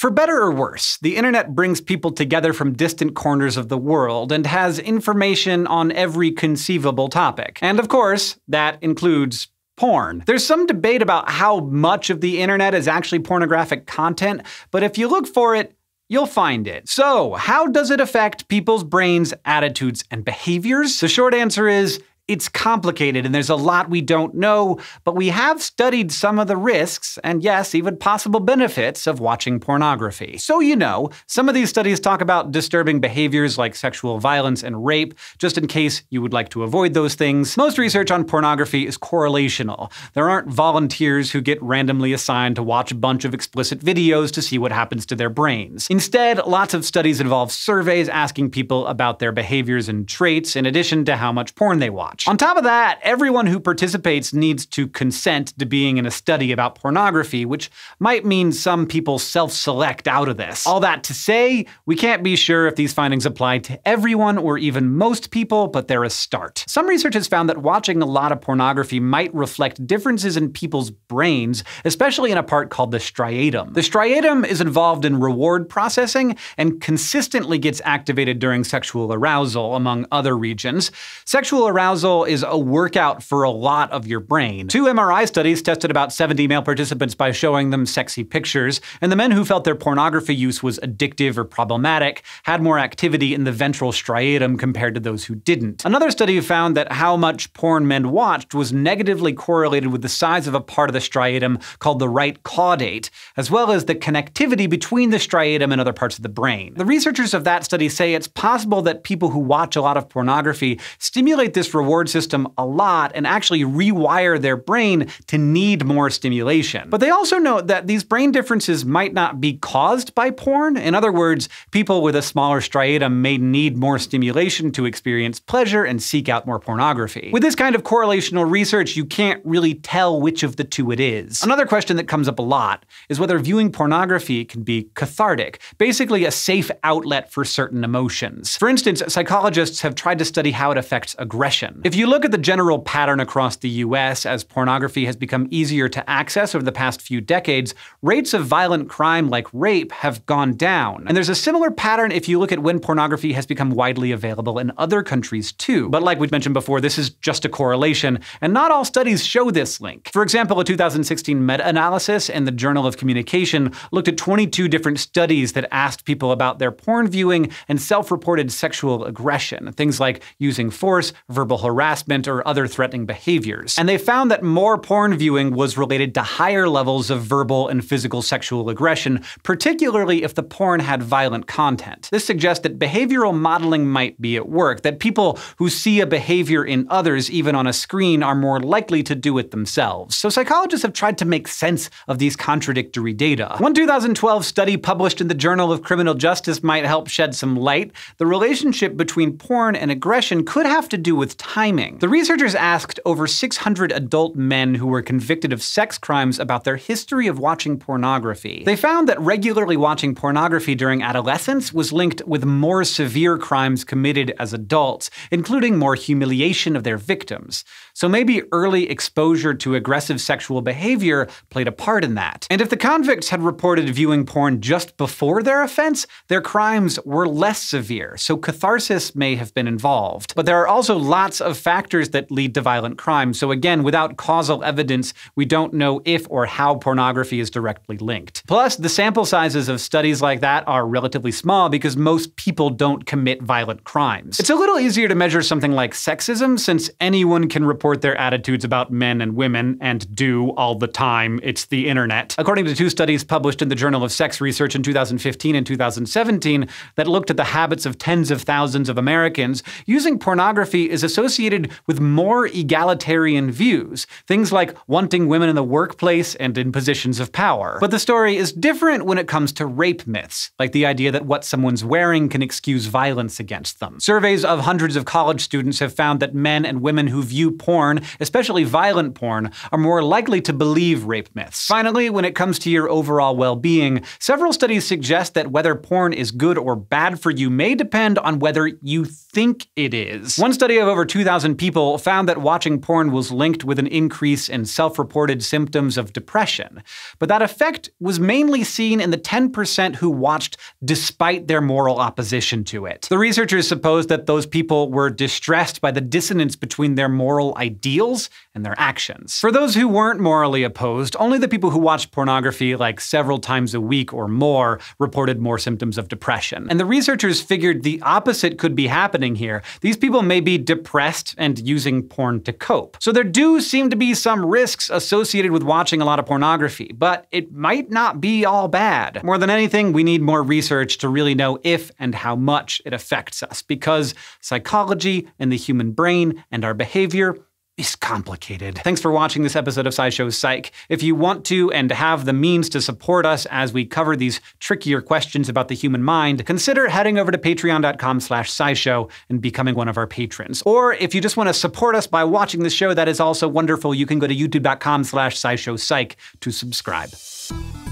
For better or worse, the internet brings people together from distant corners of the world and has information on every conceivable topic. And of course, that includes porn. There's some debate about how much of the internet is actually pornographic content, but if you look for it, you'll find it. So, how does it affect people's brains, attitudes, and behaviors? The short answer is, it's complicated and there's a lot we don't know, but we have studied some of the risks and, yes, even possible benefits of watching pornography. So, you know, some of these studies talk about disturbing behaviors like sexual violence and rape, just in case you would like to avoid those things. Most research on pornography is correlational. There aren't volunteers who get randomly assigned to watch a bunch of explicit videos to see what happens to their brains. Instead, lots of studies involve surveys asking people about their behaviors and traits, in addition to how much porn they watch. On top of that, everyone who participates needs to consent to being in a study about pornography, which might mean some people self-select out of this. All that to say, we can't be sure if these findings apply to everyone or even most people, but they're a start. Some research has found that watching a lot of pornography might reflect differences in people's brains, especially in a part called the striatum. The striatum is involved in reward processing and consistently gets activated during sexual arousal, among other regions. Sexual arousal is a workout for a lot of your brain. Two MRI studies tested about 70 male participants by showing them sexy pictures, and the men who felt their pornography use was addictive or problematic had more activity in the ventral striatum compared to those who didn't. Another study found that how much porn men watched was negatively correlated with the size of a part of the striatum called the right caudate, as well as the connectivity between the striatum and other parts of the brain. The researchers of that study say it's possible that people who watch a lot of pornography stimulate this reward system a lot and actually rewire their brain to need more stimulation. But they also note that these brain differences might not be caused by porn. In other words, people with a smaller striatum may need more stimulation to experience pleasure and seek out more pornography. With this kind of correlational research, you can't really tell which of the two it is. Another question that comes up a lot is whether viewing pornography can be cathartic, basically a safe outlet for certain emotions. For instance, psychologists have tried to study how it affects aggression. If you look at the general pattern across the US, as pornography has become easier to access over the past few decades, rates of violent crime like rape have gone down. And there's a similar pattern if you look at when pornography has become widely available in other countries too. But like we've mentioned before, this is just a correlation, and not all studies show this link. For example, a 2016 meta-analysis in the Journal of Communication looked at 22 different studies that asked people about their porn viewing and self-reported sexual aggression, things like using force, verbal harassment, or other threatening behaviors. And they found that more porn viewing was related to higher levels of verbal and physical sexual aggression, particularly if the porn had violent content. This suggests that behavioral modeling might be at work, that people who see a behavior in others, even on a screen, are more likely to do it themselves. So psychologists have tried to make sense of these contradictory data. One 2012 study published in the Journal of Criminal Justice might help shed some light. The relationship between porn and aggression could have to do with time. The researchers asked over 600 adult men who were convicted of sex crimes about their history of watching pornography. They found that regularly watching pornography during adolescence was linked with more severe crimes committed as adults, including more humiliation of their victims. So maybe early exposure to aggressive sexual behavior played a part in that. And if the convicts had reported viewing porn just before their offense, their crimes were less severe, so catharsis may have been involved. But there are also lots of factors that lead to violent crime. So again, without causal evidence, we don't know if or how pornography is directly linked. Plus, the sample sizes of studies like that are relatively small because most people don't commit violent crimes. It's a little easier to measure something like sexism, since anyone can report their attitudes about men and women, and do all the time. It's the internet. According to two studies published in the Journal of Sex Research in 2015 and 2017 that looked at the habits of tens of thousands of Americans, using pornography is associated with more egalitarian views, things like wanting women in the workplace and in positions of power. But the story is different when it comes to rape myths, like the idea that what someone's wearing can excuse violence against them. Surveys of hundreds of college students have found that men and women who view porn, especially violent porn, are more likely to believe rape myths. Finally, when it comes to your overall well-being, several studies suggest that whether porn is good or bad for you may depend on whether you think it is. One study of over 2,000 2,000 people found that watching porn was linked with an increase in self-reported symptoms of depression. But that effect was mainly seen in the 10% who watched despite their moral opposition to it. The researchers supposed that those people were distressed by the dissonance between their moral ideals and their actions. For those who weren't morally opposed, only the people who watched pornography like several times a week or more reported more symptoms of depression. And the researchers figured the opposite could be happening here. These people may be depressed and using porn to cope. So there do seem to be some risks associated with watching a lot of pornography, but it might not be all bad. More than anything, we need more research to really know if and how much it affects us, because psychology and the human brain and our behavior is complicated. Thanks for watching this episode of SciShow Psych. If you want to and have the means to support us as we cover these trickier questions about the human mind, consider heading over to patreon.com/scishow and becoming one of our patrons. Or if you just want to support us by watching the show, that is also wonderful. You can go to youtube.com/scishowpsych to subscribe.